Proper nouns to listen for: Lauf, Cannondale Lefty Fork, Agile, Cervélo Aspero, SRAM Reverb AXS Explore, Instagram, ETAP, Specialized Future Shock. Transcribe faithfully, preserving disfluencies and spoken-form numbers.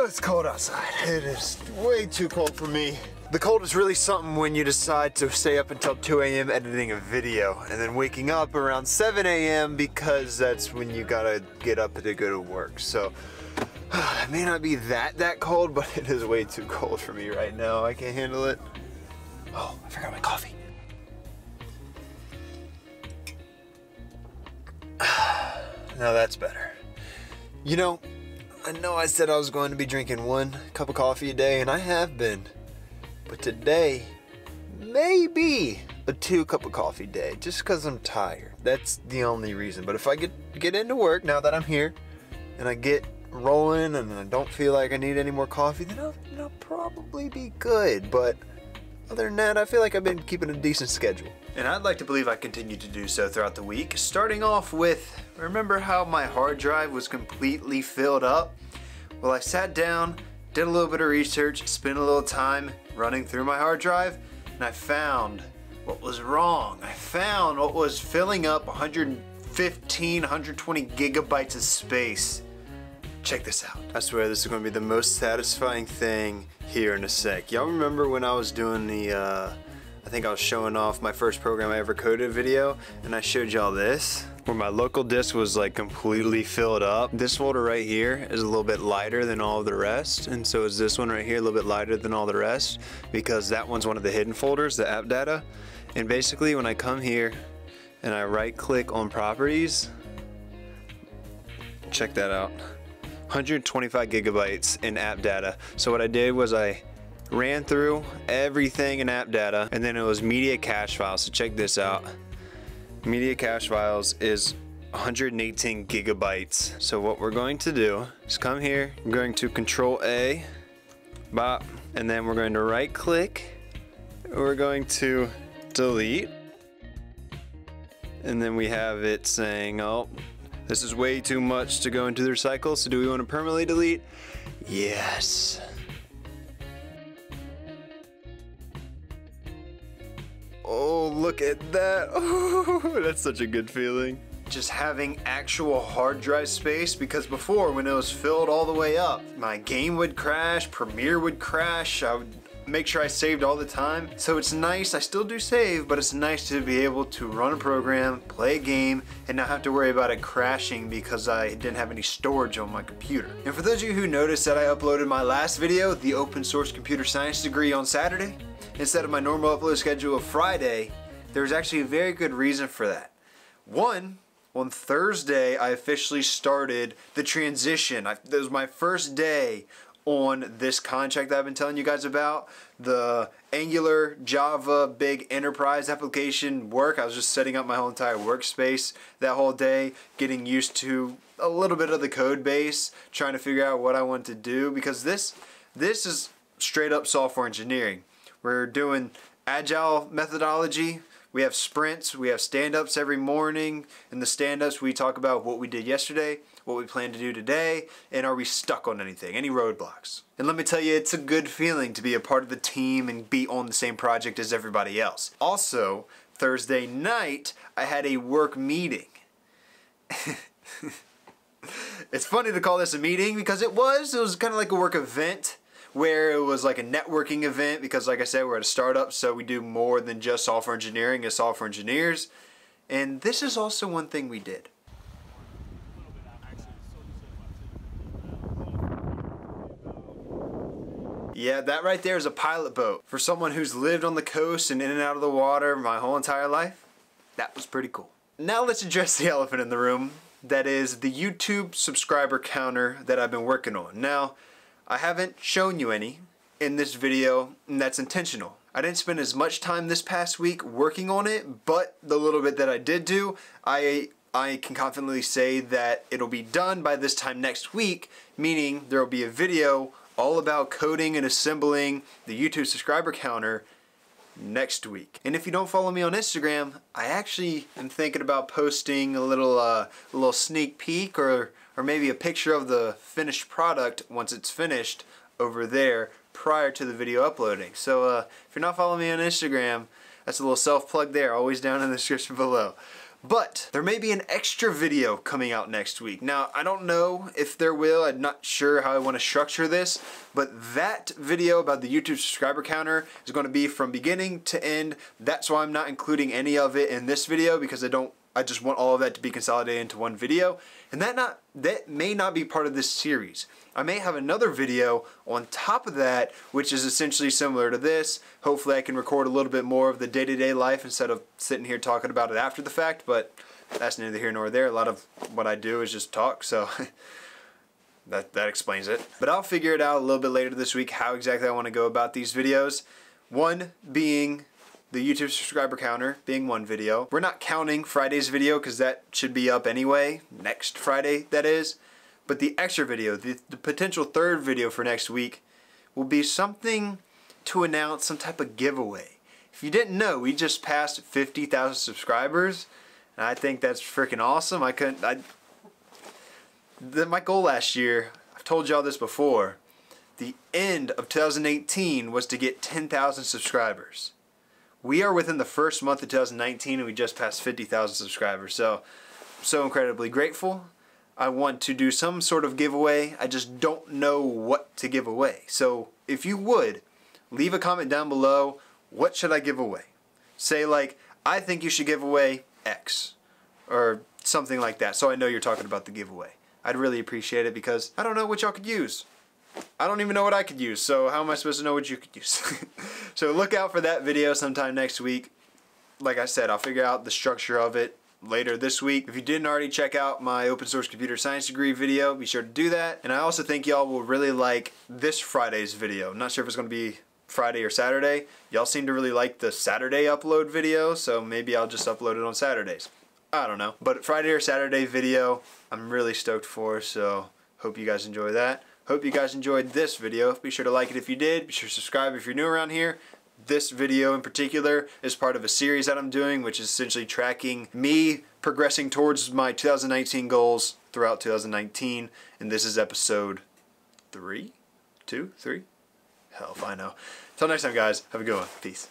Oh, it's cold outside. It is way too cold for me. The cold is really something when you decide to stay up until two A M editing a video and then waking up around seven A M because that's when you gotta get up to go to work. So it may not be that that cold, but it is way too cold for me right now. I can't handle it. Oh, I forgot my coffee. Now that's better. You know, I know I said I was going to be drinking one cup of coffee a day, and I have been. But today, maybe a two cup of coffee day, just because I'm tired. That's the only reason. But if I get, get into work now that I'm here, and I get rolling and I don't feel like I need any more coffee, then I'll, then I'll probably be good. But other than that, I feel like I've been keeping a decent schedule. And I'd like to believe I continue to do so throughout the week, starting off with, remember how my hard drive was completely filled up? Well, I sat down, did a little bit of research, spent a little time running through my hard drive, and I found what was wrong. I found what was filling up one hundred fifteen, one hundred twenty gigabytes of space. Check this out. I swear this is going to be the most satisfying thing here in a sec. Y'all remember when I was doing the, uh, I think I was showing off my first program I ever coded video, and I showed y'all this, where my local disk was like completely filled up. This folder right here is a little bit lighter than all of the rest, and so is this one right here a little bit lighter than all the rest, because that one's one of the hidden folders, the app data. And basically when I come here and I right click on properties, check that out, one hundred twenty-five gigabytes in app data. So what I did was I ran through everything in app data, and then it was media cache files. So check this out. Media cache files is one hundred eighteen gigabytes. So what we're going to do is come here, I'm going to control A, bop, and then we're going to right click, we're going to delete, and then we have it saying, oh, this is way too much to go into the recycle, so do we want to permanently delete? Yes. Oh, look at that. Oh, that's such a good feeling. Just having actual hard drive space, because before, when it was filled all the way up, my game would crash, Premiere would crash, I would make sure I saved all the time. So it's nice, I still do save, but it's nice to be able to run a program, play a game, and not have to worry about it crashing because I didn't have any storage on my computer. And for those of you who noticed that I uploaded my last video, the open source computer science degree, on Saturday, instead of my normal upload schedule of Friday, there's actually a very good reason for that. One, on Thursday, I officially started the transition. I, that was my first day on this contract that I've been telling you guys about, the Angular, Java, big enterprise application work. I was just setting up my whole entire workspace that whole day, getting used to a little bit of the code base, trying to figure out what I want to do, because this, this is straight up software engineering. We're doing agile methodology. We have sprints, we have stand-ups every morning. In the stand-ups, we talk about what we did yesterday, what we plan to do today, and are we stuck on anything, any roadblocks. And let me tell you, it's a good feeling to be a part of the team and be on the same project as everybody else. Also, Thursday night, I had a work meeting. It's funny to call this a meeting because it was, it was kind of like a work event, where it was like a networking event, because like I said, we're at a startup, so we do more than just software engineering as software engineers. And this is also one thing we did. Yeah, that right there is a pilot boat. For someone who's lived on the coast and in and out of the water my whole entire life, that was pretty cool. Now let's address the elephant in the room. That is the YouTube subscriber counter that I've been working on. Now, I haven't shown you any in this video, and that's intentional. I didn't spend as much time this past week working on it, but the little bit that I did do, I, I can confidently say that it'll be done by this time next week, meaning there'll be a video all about coding and assembling the YouTube subscriber counter next week. And if you don't follow me on Instagram, I actually am thinking about posting a little, uh, a little sneak peek, or or maybe a picture of the finished product once it's finished over there prior to the video uploading. So uh, if you're not following me on Instagram, that's a little self-plug there, always down in the description below. But there may be an extra video coming out next week. Now, I don't know if there will. I'm not sure how I want to structure this, but that video about the YouTube subscriber counter is going to be from beginning to end. That's why I'm not including any of it in this video, because I don't I just want all of that to be consolidated into one video, and that not that may not be part of this series. I may have another video on top of that, which is essentially similar to this. Hopefully I can record a little bit more of the day-to-day life instead of sitting here talking about it after the fact, but that's neither here nor there. A lot of what I do is just talk, so that, that explains it. But I'll figure it out a little bit later this week how exactly I want to go about these videos. One being the YouTube subscriber counter being one video. We're not counting Friday's video because that should be up anyway, next Friday that is. But the extra video, the, the potential third video for next week, will be something to announce, some type of giveaway. If you didn't know, we just passed fifty thousand subscribers, and I think that's freaking awesome. I couldn't, I, the, my goal last year, I've told y'all this before, the end of two thousand eighteen was to get ten thousand subscribers. We are within the first month of two thousand nineteen and we just passed fifty thousand subscribers, so I'm so incredibly grateful. I want to do some sort of giveaway. I just don't know what to give away. So if you would, leave a comment down below, what should I give away? Say like, I think you should give away X, or something like that, so I know you're talking about the giveaway. I'd really appreciate it because I don't know what y'all could use. I don't even know what I could use, so how am I supposed to know what you could use? So look out for that video sometime next week. Like I said, I'll figure out the structure of it later this week. If you didn't already check out my open source computer science degree video, be sure to do that. And I also think y'all will really like this Friday's video. I'm not sure if it's going to be Friday or Saturday. Y'all seem to really like the Saturday upload video, so maybe I'll just upload it on Saturdays. I don't know. But Friday or Saturday video, I'm really stoked for, so hope you guys enjoy that. Hope you guys enjoyed this video. Be sure to like it if you did. Be sure to subscribe if you're new around here. This video in particular is part of a series that I'm doing, which is essentially tracking me progressing towards my two thousand nineteen goals throughout two thousand nineteen. And this is episode three? Two? Three? Hell if I know. Till next time, guys. Have a good one. Peace.